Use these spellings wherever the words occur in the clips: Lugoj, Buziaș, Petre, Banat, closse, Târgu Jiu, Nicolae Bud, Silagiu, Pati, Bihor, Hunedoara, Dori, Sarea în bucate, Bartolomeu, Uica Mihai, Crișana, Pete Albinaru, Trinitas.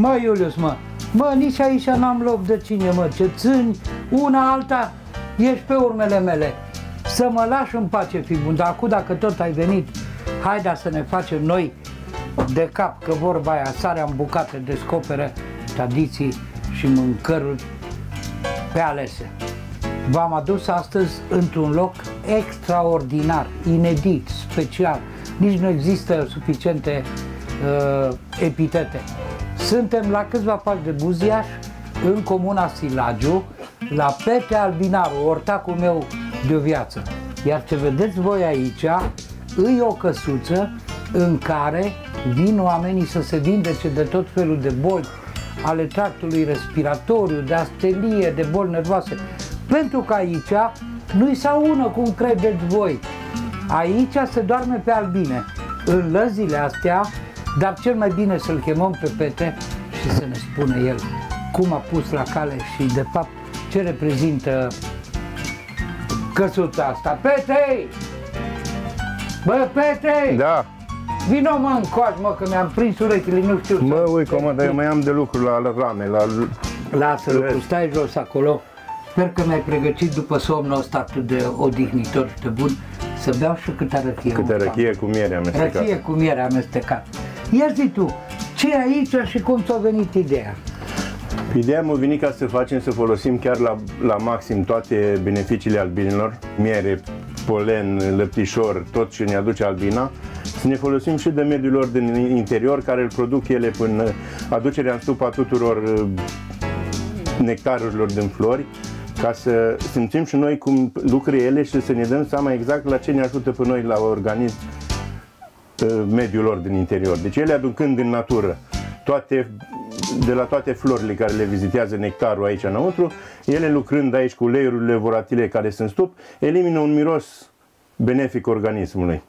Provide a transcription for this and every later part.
Mă, Iulius, mă, nici aici n-am loc de cine, mă, ce țâni, una alta, ești pe urmele mele. Să mă lași în pace, fi bun, dar acum dacă tot ai venit, haidea să ne facem noi de cap, că vorba aia, sarea în bucate descoperă tradiții și mâncăruri pe alese. V-am adus astăzi într-un loc extraordinar, inedit, special. Nici nu există suficiente epitete. Suntem la câțiva pași de Buziaș, în comuna Silagiu, la Pete Albinaru, ortacul meu de o viață. Iar ce vedeți voi aici, e o căsuță în care vin oamenii să se vindece de tot felul de boli ale tractului respiratoriu, de astelie, de boli nervoase. Pentru că aici nu-i saună, cum credeți voi. Aici se doarme pe albine, în lăzile astea, dar cel mai bine să-l chemăm pe Pete și să ne spună el cum a pus la cale și, de fapt, ce reprezintă căsuța asta. Pete! Bă, Pete! Da! Vino, mă, încoace, mă, că mi-am prins urechile, nu știu. Mă, ui, comandă, eu mai am de lucru la rame, la... Lasă lucru, stai jos acolo. Sper că mi-ai pregătit după somnul ăsta atât de odihnitor și de bun să beau și câte răchie. Câte răchie cu miere amestecată. Răchie cu miere amestecată. Ia zi tu, ce e aici și cum ți-a venit ideea? Ideea m-a venit ca să facem, să folosim chiar la maxim toate beneficiile albinilor, miere, polen, lăptișor, tot ce ne aduce albina, să ne folosim și de mediul lor din interior, care îl produc ele până aducerea în stupa tuturor nectarurilor din flori, ca să simțim și noi cum lucre ele și să ne dăm seama exact la ce ne ajută pe noi la organism mediul lor din interior. Deci ele, aducând din natură toate, de la toate florile care le vizitează nectarul aici înăuntru, ele lucrând aici cu uleiurile volatile care sunt stup, elimină un miros benefic organismului,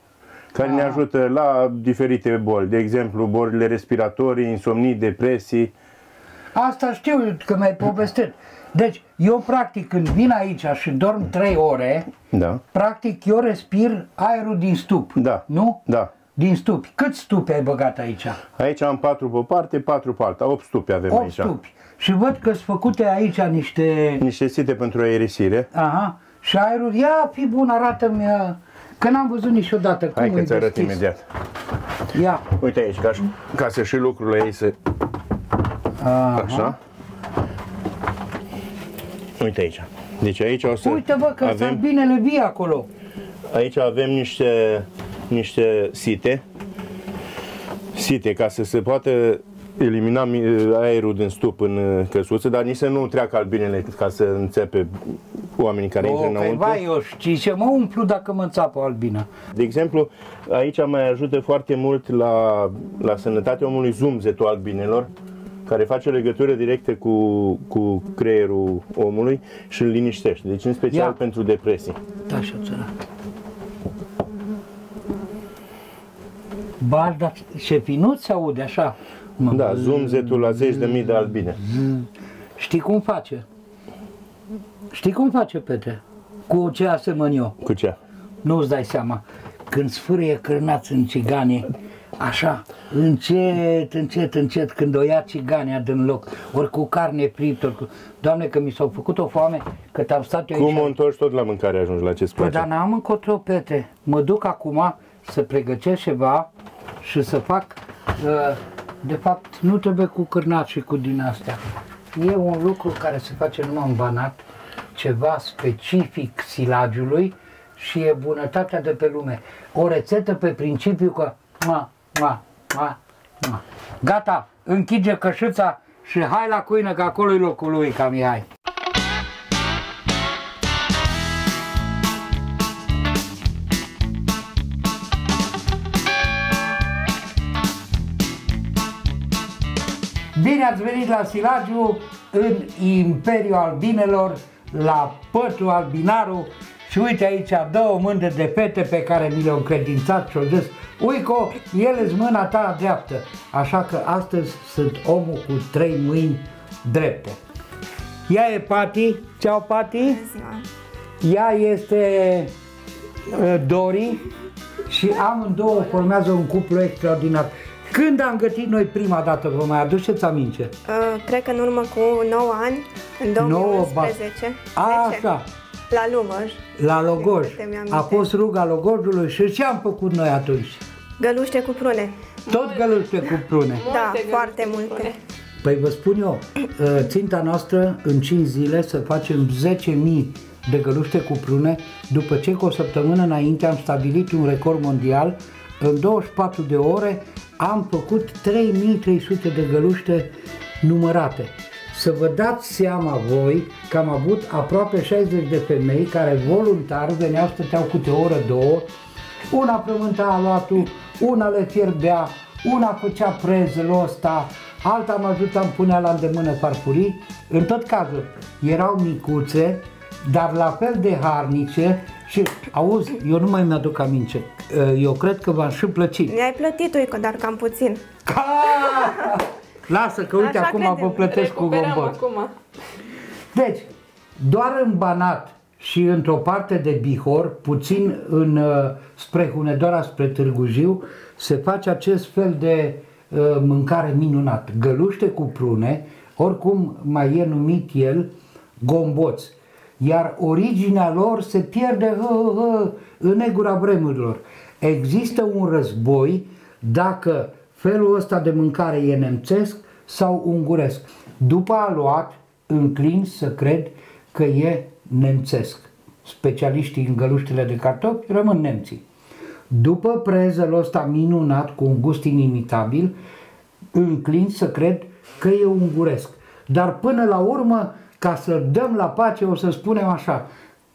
care ne ajută la diferite boli, de exemplu bolile respiratorii, insomnii, depresii. Asta știu că mi-ai povestit. Deci, eu practic când vin aici și dorm 3 ore, da, practic eu respir aerul din stup, da, nu? Da. Din stupi. Câți stupi ai băgat aici? Aici am 4 pe parte, 4 pe alta, 8 stupi avem 8 aici. Stupi. Și văd că sunt făcute aici niște... Niște site pentru aerisire. Aha. Și aerul, ia fi bun, arată-mi, că n-am văzut niciodată cum. Hai că ți arăt imediat. Ia. Uite aici, ca să și lucrurile ei să... Aha. Așa. Uite aici. Deci aici o să... Uite, bă, că avem... albinele vie acolo. Aici avem niște site ca să se poată elimina aerul din stup în căsuță, dar nici să nu treacă albinele ca să înțepe oamenii care intră înăuntru. Vai, eu știi ce, mă umplu dacă mă înțapă o albină. De exemplu, aici mai ajută foarte mult la sănătatea omului zumzetul albinelor, care face o legătură directă cu creierul omului și îl liniștește. Deci în special pentru depresii. Da, și ba, dar ce finuț se aude așa. Da, zumzetul la zeci de mii de albine. Știi cum face? Știi cum face, Pete? Cu ce asemăn eu? Cu ce? Nu-ți dai seama. Când sfârâie cârnați în țiganii, așa, încet, încet, încet, când o ia țigania din loc, ori cu carne fript, ori cu... Doamne, că mi s-au făcut o foame, că am stat eu aici... Cum o întorci tot la mâncare ajungi la acest place? Păi, dar n-am încotro, Pete. Mă duc acum să pregătesc ceva și să fac... De fapt, nu trebuie cu cârnat și cu din astea. E un lucru care se face numai în Banat, ceva specific Silagiului și e bunătatea de pe lume. O rețetă pe principiu că... Gata, închide cășuța și hai la cuină, că acolo e locul lui, cam e hai. Bine ați venit la Silagiu, în Imperiul Albinelor, la Pătul Albinaru. Și uite aici două mândre de fete pe care mi le-au încredințat și-au zis: Uico, ele sunt mâna ta dreaptă. Așa că astăzi sunt omul cu 3 mâini drepte. Ea e Pati. Ceau, Pati. Ea este Dori. Și amândouă formează un cuplu extraordinar. Când am gătit noi prima dată, vă mai aduceți aminte? Cred că în urmă cu 9 ani, în 2011. Așa. La Lugoj. La Lugoj. A fost ruga Lugojului și ce am făcut noi atunci? Găluște cu prune. Tot găluște cu prune. Da, foarte multe. Păi vă spun eu, ținta noastră în 5 zile să facem 10.000 de găluște cu prune, după ce cu o săptămână înainte am stabilit un record mondial. În 24 de ore am făcut 3300 de găluște numărate. Să vă dați seama voi că am avut aproape 60 de femei care voluntar veneau, stăteau câte o oră, două, una frământa aluatul, una le fierbea, una făcea prezul ăsta, alta mă ajutam, punea la îndemână farfurii. În tot cazul, erau micuțe, dar la fel de harnice și, auzi, eu nu mai mi-aduc aminte, eu cred că v-am și plătit. Mi-ai plătit, uică, dar cam puțin. Lasă că, uite, așa acum credem. Vă plătești recuperăm cu bombon. Deci, doar în Banat și într-o parte de Bihor, puțin în, spre Hunedoara, spre Târgu Jiu, se face acest fel de mâncare minunat. Găluște cu prune, oricum mai e numit el gomboți. Iar originea lor se pierde în negura vremurilor. Există un război dacă felul ăsta de mâncare e nemțesc sau unguresc. După aluat, înclin să cred că e nemțesc. Specialiștii în găluștele de cartofi rămân nemții. După prezelul ăsta minunat, cu un gust inimitabil, înclin să cred că e unguresc. Dar până la urmă, ca să dăm la pace, o să spunem așa,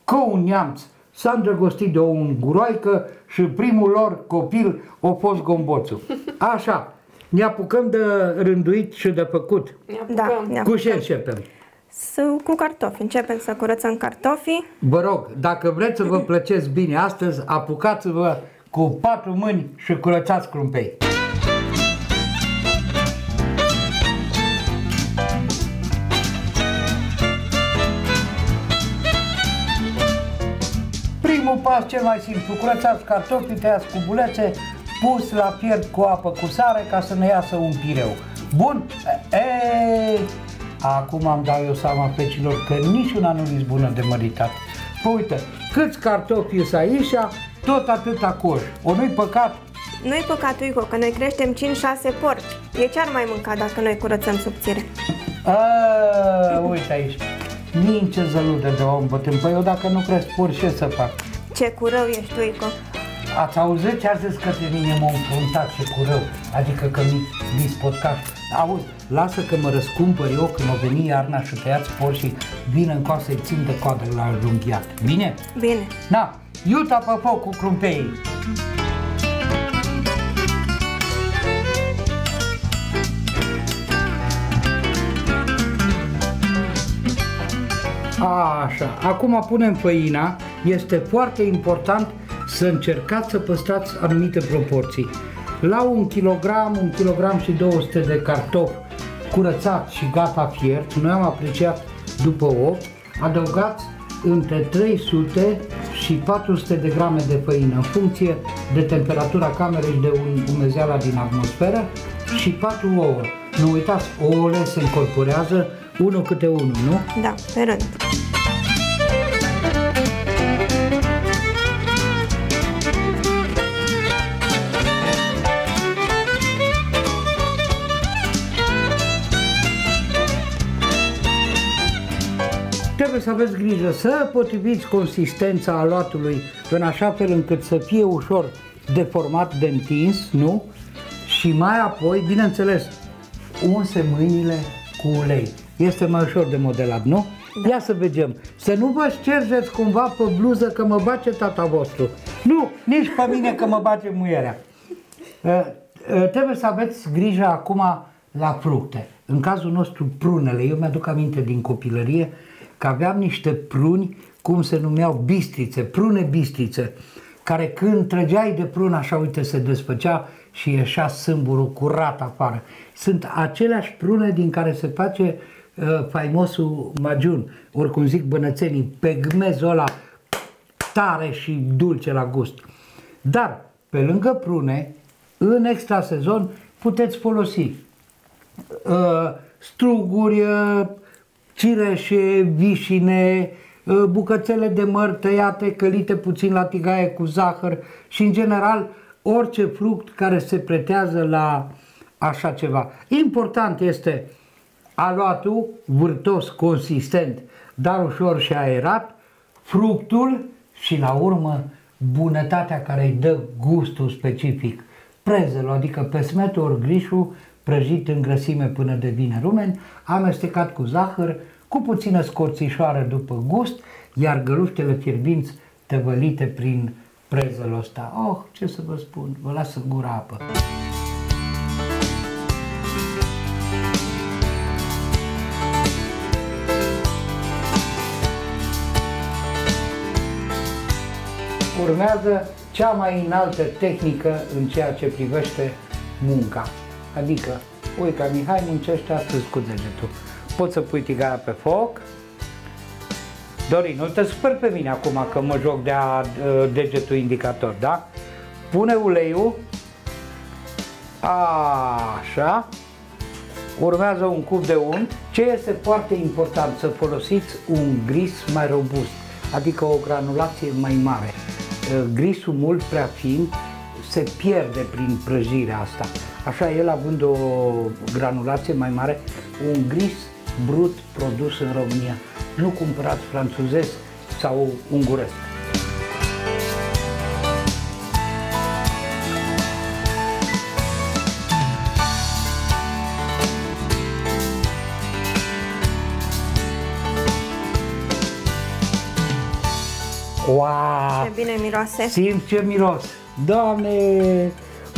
că un neamț s-a îndrăgostit de o unguroaică și primul lor copil a fost gomboțul. Așa, ne apucăm de rânduit și de făcut. Da, cu ce începem? Cu cartofi, începem să curățăm cartofii. Vă rog, dacă vreți să vă plăceți bine astăzi, apucați-vă cu 4 mâini și curățați crumpei. Pas cel mai simplu, curățați cartofii, tăiați cu bulețe, pus la fiert cu apă cu sare ca să ne iasă un pireu. Bun? Ei, acum am dat eu seama, pecilor, că niciuna nu e bună de măritat. Păi uite, câți cartofi s-a ieșea, tot atâta coș. O, nu-i păcat? Nu-i păcat, Uico, că noi creștem 5-6 porci. E ce-ar mai mânca dacă noi curățăm subțire? Uite aici, nici ce zăludă de om bătând. Păi eu dacă nu cresc porci, ce să fac? Ce curău ești, Uico! Ați auzit ce a zis către mine, m-a înfruntat, ce curău, adică că mi-i spotcat. Auzi, lasă că mă răscumpăr eu când o veni iarna și tăiați porcii, vin în coasă, îi țin de coadă la lunghiat. Bine? Bine. Na, iuta pe foc cu crumpeii! Așa, acum punem făina. Este foarte important să încercați să păstrați anumite proporții. La 1 kg, 1 kg și 200 de cartofi curățați și gata fiert, noi am apreciat după 8, adăugați între 300 și 400 de grame de făină, în funcție de temperatura camerei și de umezeala din atmosferă, și 4 ouă. Nu uitați, ouăle se încorporează unul câte unul, nu? Da, pe rând. Să aveți grijă să potriviți consistența aluatului în așa fel încât să fie ușor deformat, de întins, nu? Și mai apoi, bineînțeles, unse mâinile cu ulei. Este mai ușor de modelat, nu? Ia să vedem. Să nu vă ștergeți cumva pe bluză că mă bage tata vostru. Nu, nici pe mine că mă bage muierea. Trebuie să aveți grijă acum la fructe. În cazul nostru, prunele. Eu mi-aduc aminte din copilărie că aveam niște pruni, cum se numeau, bistrițe, prune bistrițe, care când trăgeai de prună, așa, uite, se desfăcea și ieșea sâmburul curat afară. Sunt aceleași prune din care se face faimosul magiun, oricum zic bănățenii, pegmezul ăla tare și dulce la gust. Dar, pe lângă prune, în extra sezon, puteți folosi. Struguri, cireșe, vișine, bucățele de măr tăiate, călite puțin la tigaie cu zahăr și, în general, orice fruct care se pretează la așa ceva. Important este aluatul vârtos, consistent, dar ușor și aerat, fructul și, la urmă, bunătatea care îi dă gustul specific. Prezelul, adică pesmetul ori grișul, prăjit în grăsime până devine rumen, amestecat cu zahăr, cu puțină scorțișoară după gust, iar găluștele fierbinți tăvălite prin prezelul ăsta. Oh, ce să vă spun, vă las în gura apă. Urmează cea mai înaltă tehnică în ceea ce privește munca. Adică, uite, ca Mihai muncește astăzi cu degetul. Poți să pui tigaia pe foc. Dorin, nu te supăr pe mine acum că mă joc de degetul indicator, da? Pune uleiul. Așa. Urmează un cub de unt. Ce este foarte important? Să folosiți un gris mai robust, adică o granulație mai mare. Grisul mult prea fin se pierde prin prăjirea asta. Așa, el având o granulație mai mare, un gris brut produs în România. Nu cumpărați francez sau unguresc. Wow! Ce bine miroase! Simți ce miros! Doamne!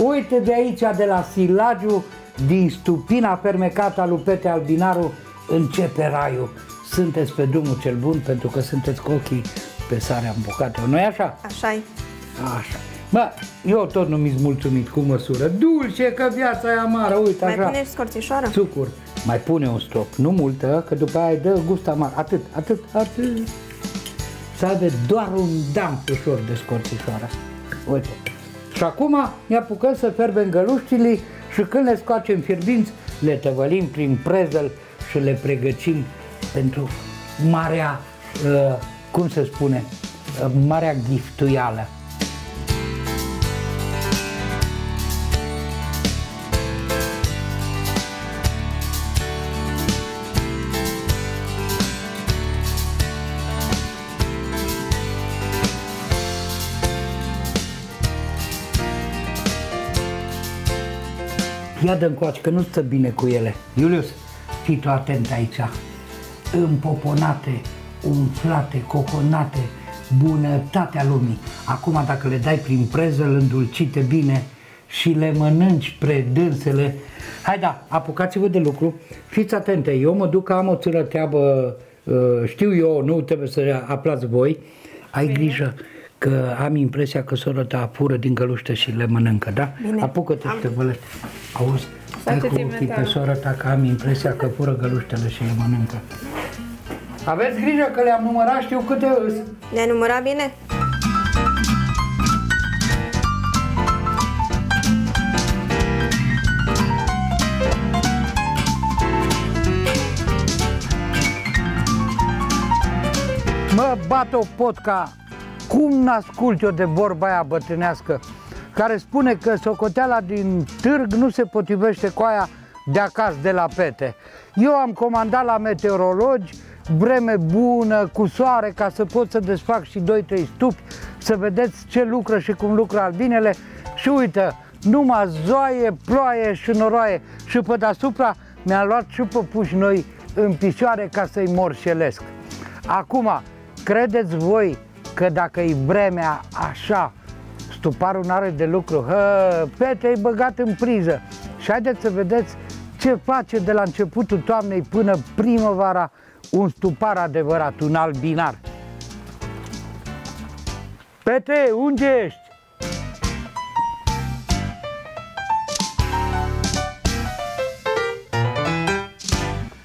Uite de aici, de la Silagiu, din stupina fermecată a lui Pete Albinaru, începe raiul. Sunteți pe drumul cel bun, pentru că sunteți cu ochii pe sarea în bucate. Nu-i așa? Așa-i. Așa. Bă, eu tot nu mi-s mulțumit cu măsură. Dulce, că viața e amară, uite așa. Mai pune și scorțișoară? Sucur. Mai pune un strop, nu multă, că după aia îi dă gust amar. Atât, atât, atât. Să aibă doar un damp ușor de scorțișoară. Uite. Și acum ne apucăm să ferbem găluștile și când le scoacem fierbinți, le tăvălim prin prezel și le pregătim pentru marea, cum se spune, marea giftuială. Ia dă încoace, că nu stă bine cu ele. Iulius, fii tu atent aici. Împoponate, umflate, coconate, bunătatea lumii. Acum dacă le dai prin prezel îndulcite bine și le mănânci predânsele, hai da, apucați-vă de lucru, fiți atente. Eu mă duc, am o țără treabă, știu eu, nu trebuie să aplați voi. Ai grijă, că am impresia că sora ta apură din găluște și le mănâncă, da? Apucă-te și te vălești. Auzi, stai cu ochii pe sora ta, că am impresia că apură găluștele și le mănâncă. Aveți grijă că le-am numărat, știu câte îs. Le-ai numărat bine? Mă bat o potca. Cum n-ascult eu de vorba aia bătrânească, care spune că socoteala din târg nu se potrivește cu aia de acasă, de la Pete. Eu am comandat la meteorologi vreme bună, cu soare, ca să pot să desfac și 2-3 stupi, să vedeți ce lucră și cum lucră albinele. Și uite, numai zoaie, ploaie și noroaie. Și pe deasupra mi-am luat și păpuși noi în picioare ca să-i morșelesc. Acum, credeți voi că dacă e vremea așa, stuparul n-are de lucru? Hă, Pete e băgat în priză. Și haideți să vedeți ce face de la începutul toamnei până primăvara un stupar adevărat, un albinar. Pete, unde ești?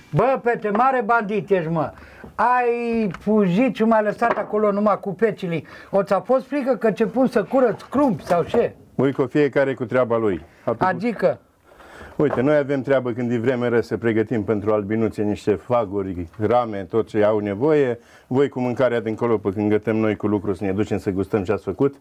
Bă, Pete, mare bandit ești, mă! Ai fugit și m-ai lăsat acolo numai cu pecilii. O ți-a fost frică că început să curăți crump sau ce? Măi, că fiecare cu treaba lui. Adică? Uite, noi avem treabă când e vreme ră să pregătim pentru albinuțe niște faguri, rame, tot ce au nevoie. Voi cu mâncarea de încolo, pe când gătăm noi cu lucru, să ne ducem să gustăm ce ați făcut.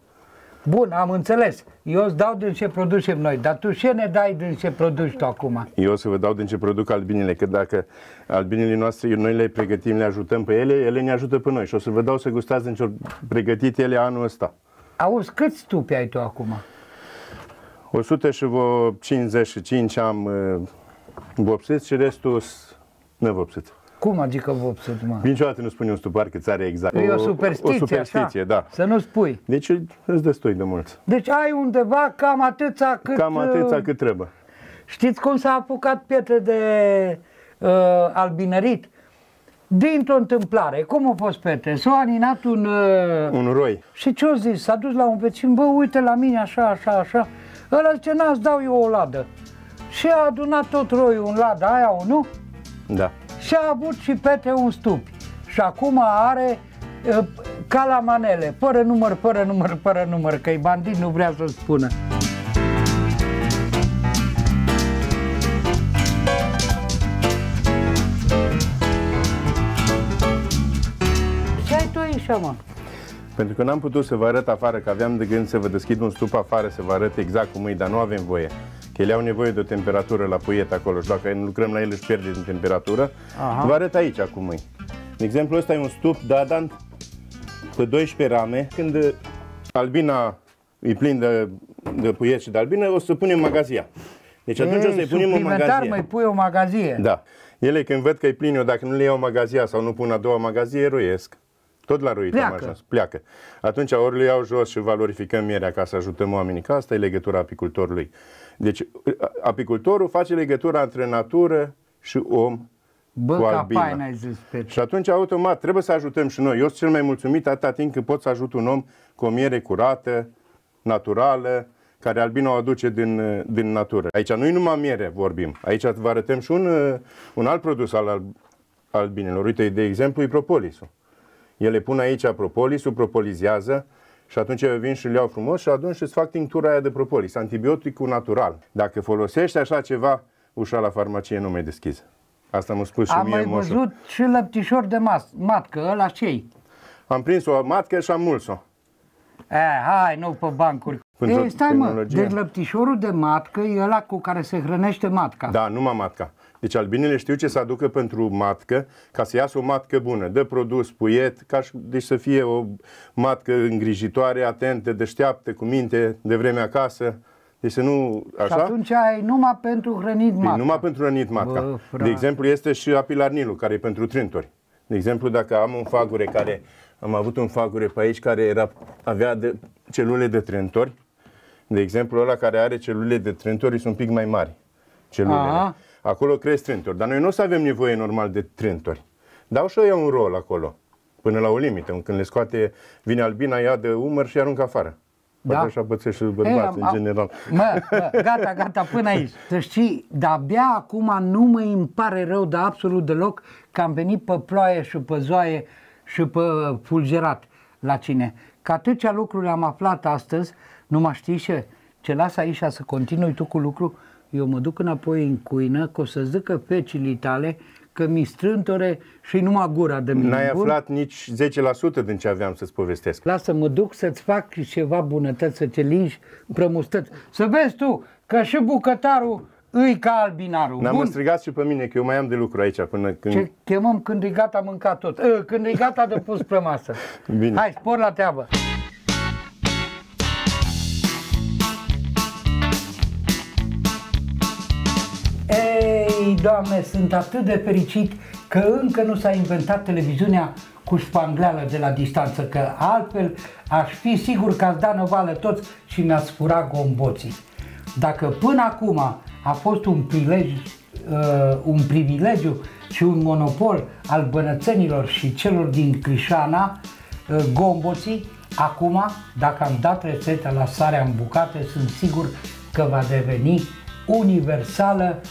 Bun, am înțeles. Eu îți dau din ce producem noi, dar tu ce ne dai din ce produci tu acum? Eu o să vă dau din ce produc albinile, că dacă albinile noastre, noi le pregătim, le ajutăm pe ele, ele ne ajută pe noi și o să vă dau să gustați din ce pregătit ele anul ăsta. Auzi, câți tupi ai tu acum? 155 am vopsit și restul nevopsit. Cum adică vopsit, mă? Niciodată nu spune un stupar că ți-are exact. E o superstiție, da. Să nu spui. Deci îți destui de mulți. Deci ai undeva cam atâția cât... Cam atâția cât trebuie. Știți cum s-a apucat Pietre de albinărit? Dintr-o întâmplare, cum a fost Pietre? S-a aninat un roi. Și ce-o zis? S-a dus la un vecin, bă, uite la mine, așa, așa, așa. Ăla zice, n-ați dau eu o ladă. Și a adunat tot roiul în lada aia, o nu? Da. Și a avut și Pete un stup. Și acum are ca la manele, fără număr, fără număr, fără număr, că-i bandit, nu vrea să spună. Ce ai tu aici, mă? Pentru că n-am putut să vă arăt afară, că aveam de gând să vă deschid un stup afară, să vă arăt exact cum e, dar nu avem voie. Că ele au nevoie de o temperatură la puiet acolo și dacă lucrăm la ele își pierde din temperatură. Aha. Vă arăt aici cum e. De exemplu, ăsta e un stup dadant pe 12 rame. Când albina e plin de puiet și de albină, o să punem în magazia. Deci atunci o să-i punem în magazie. Mai pui o magazie. Da. Ele când văd că e plin, eu dacă nu le iau magazia sau nu pun a doua magazie, roiesc. Tot la ruit am ajuns. Pleacă. Atunci ori le iau jos și valorificăm mierea ca să ajutăm oamenii, că asta e legătura apicultorului. Deci apicultorul face legătura între natură și om. Bă, cu albina. Și atunci automat trebuie să ajutăm și noi. Eu sunt cel mai mulțumit atâta timp când pot să ajut un om cu o miere curată, naturală, care albina o aduce din natură. Aici nu-i numai miere vorbim. Aici vă arătăm și un alt produs al albinelor. Uite, de exemplu, e propolisul. Ele pun aici propolisul, propolizează și atunci eu vin și le iau frumos și adun și îți fac tinctura aia de propolis, antibioticul natural. Dacă folosești așa ceva, ușa la farmacie nu mai deschiză. Asta mi-a spus și mie moșul. Am mai văzut și lăptișor de matcă, ăla ce-i? Am prins o matcă și am mulț-o. Hai, nu pe bancuri. Ei, stai mă, deci lăptișorul de matcă e ăla cu care se hrănește matca. Da, numai matca. Deci albinele știu ce să aducă pentru matcă, ca să iasă o matcă bună, de produs, puiet, ca și, deci să fie o matcă îngrijitoare, atentă, deșteaptă, cu minte, de vreme acasă. Deci să nu, așa? Și atunci ai numai pentru hrănit matca. Numai pentru hrănit matca. Bă, frate. De exemplu, este și apilarnilul, care e pentru trântori. De exemplu, dacă am un fagure care, am avut un fagure pe aici care avea celule de trântori, de exemplu, ăla care are celule de trântori sunt un pic mai mari, celulele. Aha. Acolo cresc trântori, dar noi nu o să avem nevoie normal de trântori. Dau și eu un rol acolo, până la o limită. Când le scoate, vine albina, ia de umăr și aruncă afară. Da? Poate așa bățește și bărbați, în general. Gata, gata, până aici. Să știi, de-abia acum nu mă îmi pare rău, dar absolut deloc, că am venit pe ploaie și pe zoaie și pe fulgerat la cine. Că atâtea lucruri am aflat astăzi, nu mă știi ce las aici să continui tu cu lucru. Eu mă duc înapoi în cuină, că o să zică fecile tale că mi strântore și numai gura de mine. N-ai aflat nici 10% din ce aveam să-ți povestesc. Lasă, mă duc să-ți fac ceva bunătăți, să te lingi prămustăți. Să vezi tu că și bucătarul îi ca albinarul. N-am strigat și pe mine, că eu mai am de lucru aici până când... Ce chemăm când e gata mâncat tot. Când e gata de pus pe masă. Bine. Hai, spor la treabă. Doamne, sunt atât de fericit că încă nu s-a inventat televiziunea cu șpangleală de la distanță, că altfel aș fi sigur că ați dat năvală toți și mi-ați furat gomboții. Dacă până acum a fost un privilegiu și un monopol al bănățenilor și celor din Crișana, gomboții, acum, dacă am dat rețeta la sarea în bucate, sunt sigur că va deveni universală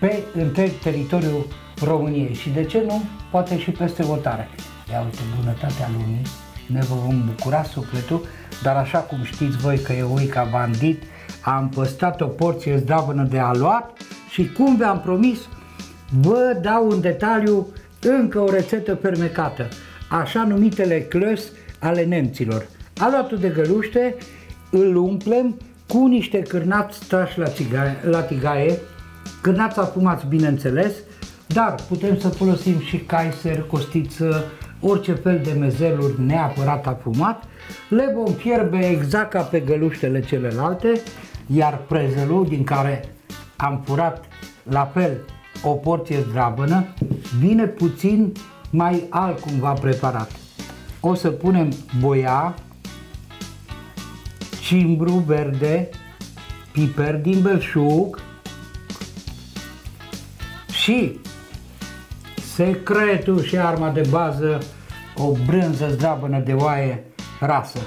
pe întreg teritoriul României și, de ce nu, poate și peste hotare. Ia uite, bunătatea lumii, ne vom bucura sufletul, dar așa cum știți voi că eu, ca bandit, am păstrat o porție zdravână de aluat și Și cum v-am promis, vă dau în detaliu încă o rețetă fermecată, așa numitele closse ale nemților. Aluatul de găluște îl umplem cu niște cârnați trași la tigaie, cârnați afumați bineînțeles, dar putem să folosim și caiser, costiță, orice fel de mezeluri neapărat afumat. Le vom fierbe exact ca pe găluștele celelalte, iar prezelul din care am furat la fel o porție zdravănă vine puțin mai altcumva preparat. O să punem boia, cimbru verde, piper din belșug și secretul și arma de bază, o brânză zdravănă de oaie rasă.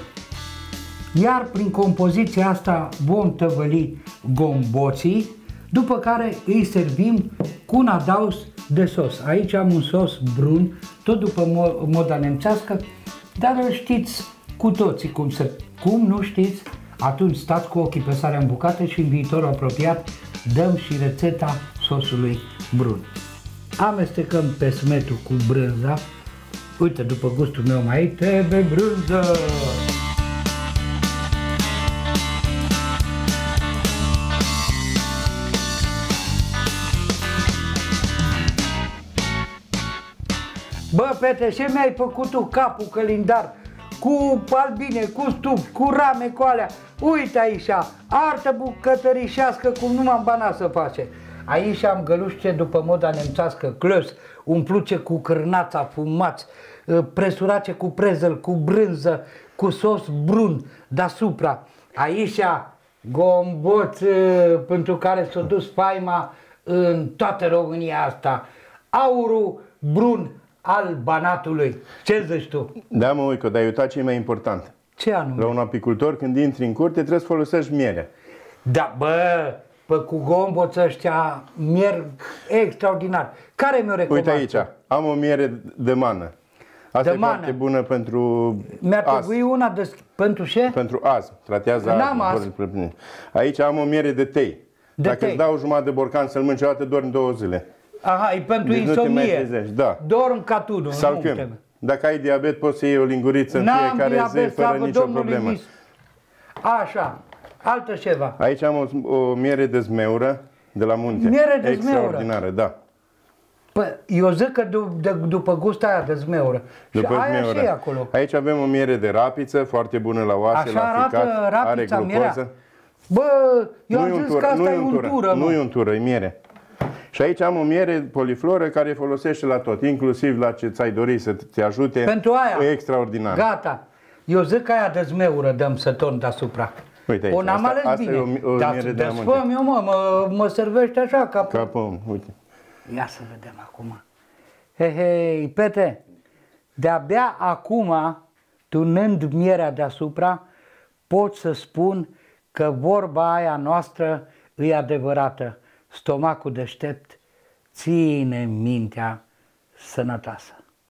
Iar prin compoziția asta vom tăvăli gomboții, după care îi servim cu un adaos de sos. Aici am un sos brun, tot după moda nemțească, dar îl știți cu toții cum se... Cum nu știți, atunci stați cu ochii pe sarea în bucate și în viitorul apropiat dăm și rețeta sosului brun. Amestecăm pe smetul cu brânza. Uite, după gustul meu mai trebuie brânză! Bă, fete, ce mi-ai făcut tu capul călindar? Cu albine, cu stup, cu rame, cu alea. Uite aici, artă bucătărișească cum numai în Banat să face. Aici am găluște după moda nemțească, closse, umpluce cu cârnați afumați, presurace cu prezel, cu brânză, cu sos brun deasupra. Aici gomboț pentru care s-a dus faima în toată România asta. Aurul brun al Banatului. Ce zici tu? Da, mă, Uico, dar ai uitat ce e mai important. Ce anume? La un apicultor, când intri în curte, trebuie să folosești miere. Da, bă, cu gomboți ăștia mier extraordinar. Care mi-o recomand? Uite aici, am o miere de mană. Asta de e mană. Foarte bună pentru mi-a trebuit una de... Pentru ce? Pentru az. Tratează az. Aici am o miere de tei. Dacă îți dau jumătate de borcan să-l mânci o dată, dormi 2 zile. Aha, e pentru deci insomnie. Da. Dorm ca tu, sau când, dacă ai diabet, poți să iei o linguriță în fiecare zi fără nicio problemă. Așa, altă ceva. Aici am o miere de zmeură de la munte. Miere de extraordinară, da. Păi, eu zic că după gusta aia de zmeură. După și zmeură. Aia și acolo. Aici avem o miere de rapiță, foarte bună la oase, așa la ficat, arată are glucoză. Bă, eu am zis că asta e untură. Nu e untură, e miere. Și aici am o miere polifloră care folosește la tot, inclusiv la ce ți-ai dori să te ajute. Pentru aia. E extraordinar. Gata. Eu zic că aia de zmeură dăm să torn deasupra. Uite aici, asta bine. E o miere de munte. Dar eu, mă servește așa ca pom. Uite. Ia să vedem acum. Hei, Pete, de-abia acum, tunând mierea deasupra, pot să spun că vorba aia noastră e adevărată. Stomacul deștept ține mintea sănătoasă.